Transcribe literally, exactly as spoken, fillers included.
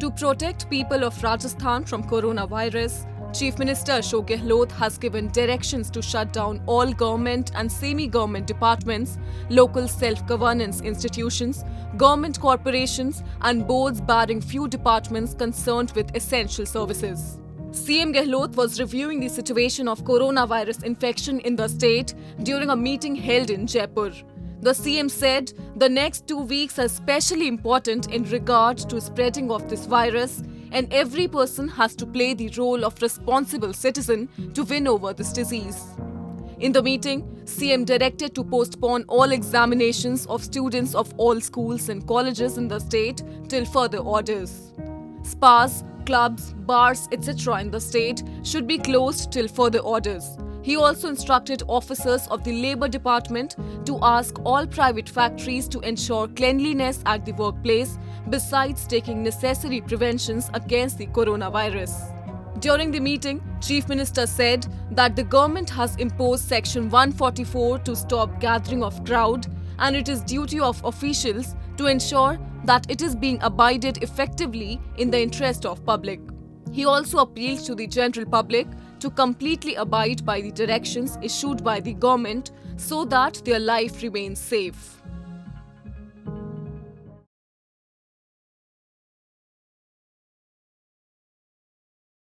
To protect people of Rajasthan from coronavirus, Chief Minister Ashok Gehlot has given directions to shut down all government and semi-government departments, local self-governance institutions, government corporations and boards barring few departments concerned with essential services. C M Gehlot was reviewing the situation of coronavirus infection in the state during a meeting held in Jaipur. The C M said the next two weeks are especially important in regard to spreading of this virus, and every person has to play the role of responsible citizen to win over this disease. In the meeting, C M directed to postpone all examinations of students of all schools and colleges in the state till further orders. Spas, clubs, bars, et cetera in the state should be closed till further orders. He also instructed officers of the Labour Department to ask all private factories to ensure cleanliness at the workplace, besides taking necessary preventions against the coronavirus. During the meeting, Chief Minister said that the government has imposed Section one forty-four to stop gathering of crowd, and it is duty of officials to ensure that it is being abided effectively in the interest of public. He also appealed to the general public to completely abide by the directions issued by the government so that their life remains safe.